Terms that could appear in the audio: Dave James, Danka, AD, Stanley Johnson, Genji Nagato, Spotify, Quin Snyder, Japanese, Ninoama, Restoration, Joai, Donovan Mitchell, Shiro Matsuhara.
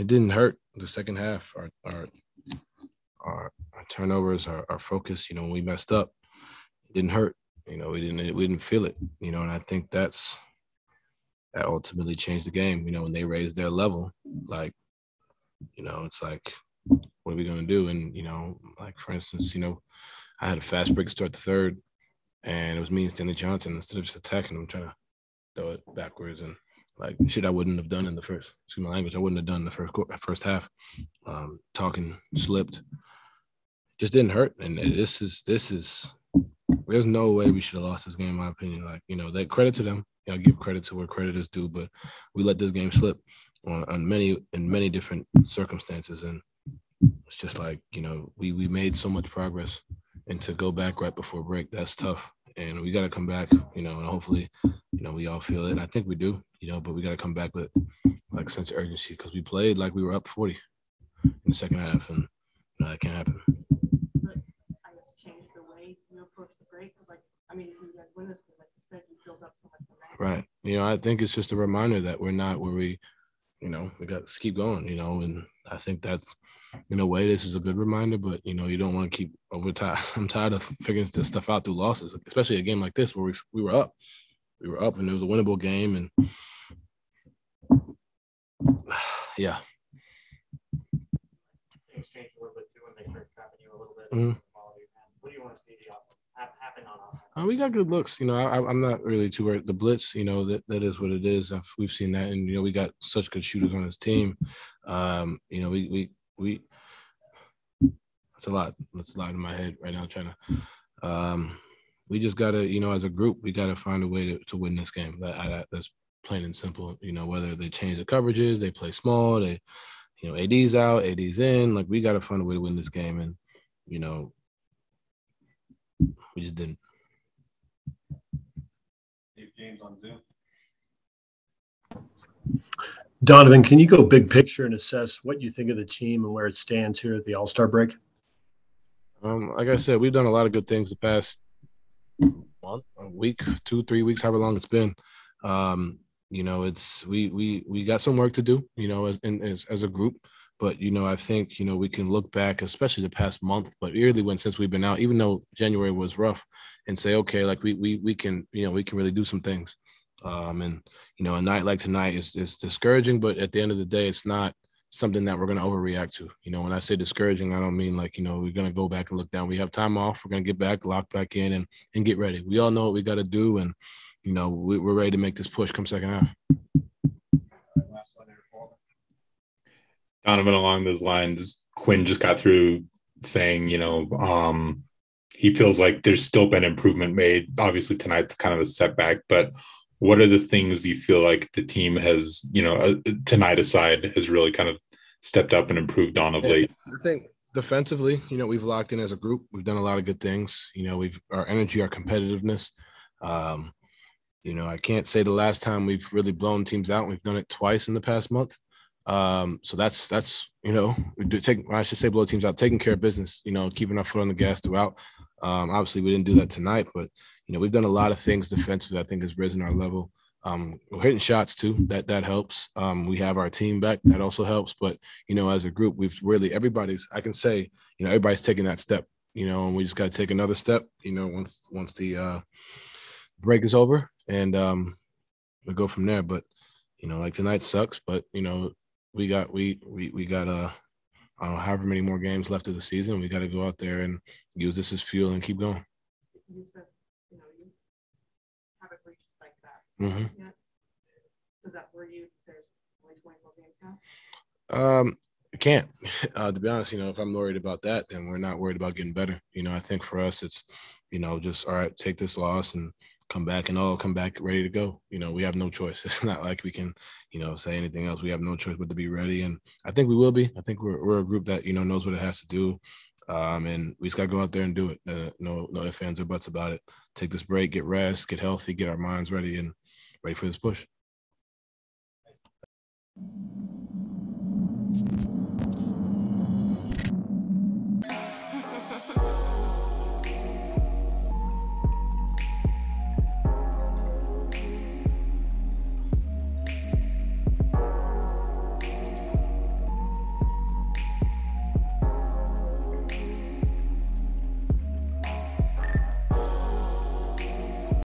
it didn't hurt the second half. Our turnovers, our focus, you know, when we messed up, it didn't hurt. You know, we didn't feel it. You know, and I think that ultimately changed the game. You know, when they raised their level, like, you know, it's like, what are we gonna do? And you know, like for instance, you know, I had a fast break to start the third, and it was me and Stanley Johnson. Instead of just attacking him, trying to throw it backwards and like shit I wouldn't have done in the first, excuse my language, I wouldn't have done in the first half. Talking slipped, just didn't hurt. And this is there's no way we should have lost this game, in my opinion. Like, you know, that credit to them. You know, give credit to where credit is due, but we let this game slip on many different circumstances. And it's just like, you know, we made so much progress, and to go back right before break, that's tough. And we got to come back, you know, and hopefully, you know, we all feel it. And I think we do, you know, but we got to come back with like a sense of urgency, because we played like we were up 40 in the second half, and you know, that can't happen. But I guess change the way you approach the break, because like, I mean, if you guys win this, like you said, you build up so much momentum. Right. You know, I think it's just a reminder that we're not where we, you know, we got to keep going, you know, and I think that's, in a way, this is a good reminder, but, you know, you don't want to keep over time. I'm tired of figuring this stuff out through losses, especially a game like this where we were up. We were up, and it was a winnable game, and yeah. Things changed a little bit, too, when they started trapping you a little bit. Mm-hmm. What do you want to see the offense happen on offense? We got good looks. You know, I'm not really too worried. The blitz, you know, that is what it is. We've seen that, and, you know, we got such good shooters on this team. You know, we that's a lot. That's a lot in my head right now. Trying to, we just gotta, you know, as a group, we gotta find a way to win this game. That's plain and simple. You know, whether they change the coverages, they play small, they, you know, AD's out, AD's in. Like, we gotta find a way to win this game, and you know, we just didn't. Dave James on Zoom. Donovan, can you go big picture and assess what you think of the team and where it stands here at the All-Star break? Like I said, we've done a lot of good things the past month, a week, two, 3 weeks, however long it's been. You know, it's we got some work to do, you know, as a group. But, you know, I think, you know, we can look back, especially the past month, but really since we've been out, even though January was rough, and say, okay, like we can, you know, we can really do some things. And, you know, a night like tonight is discouraging, but at the end of the day, it's not something that we're going to overreact to. You know, when I say discouraging, I don't mean like, you know, we're going to go back and look down. We have time off. We're going to get back, lock back in, and get ready. We all know what we got to do. And, you know, we're ready to make this push come second half. Last one there, Paul. Donovan, along those lines, Quinn just got through saying, you know, he feels like there's still been improvement made. Obviously, tonight's kind of a setback, but what are the things you feel like the team has, you know, tonight aside, has really kind of stepped up and improved on of late? I think defensively, you know, we've locked in as a group. We've done a lot of good things. You know, our energy, our competitiveness. You know, I can't say the last time we've really blown teams out. We've done it twice in the past month. So that's you know, blow teams out, taking care of business, you know, keeping our foot on the gas throughout. Obviously we didn't do that tonight, but you know, we've done a lot of things defensively. I think has risen our level. We're hitting shots too. That helps. We have our team back. That also helps. But you know, as a group, we've really everybody's taking that step. You know, and we just got to take another step. You know, once the break is over, and we'll go from there. But you know, like tonight sucks, but you know, we got I don't know, however many more games left of the season. We got to go out there and use this as fuel and keep going. You said, you know, you haven't reached like that yet. Is that where there's only 24 games now? I can't. To be honest, you know, if I'm worried about that, then we're not worried about getting better. You know, I think for us it's, you know, just all right, take this loss and come back and all come back ready to go. You know, we have no choice. It's not like we can, you know, say anything else. We have no choice but to be ready. And I think we will be. I think we're a group that, you know, knows what it has to do. And we just got to go out there and do it. No ifs, ands, or buts about it. Take this break, get rest, get healthy, get our minds ready and ready for this push.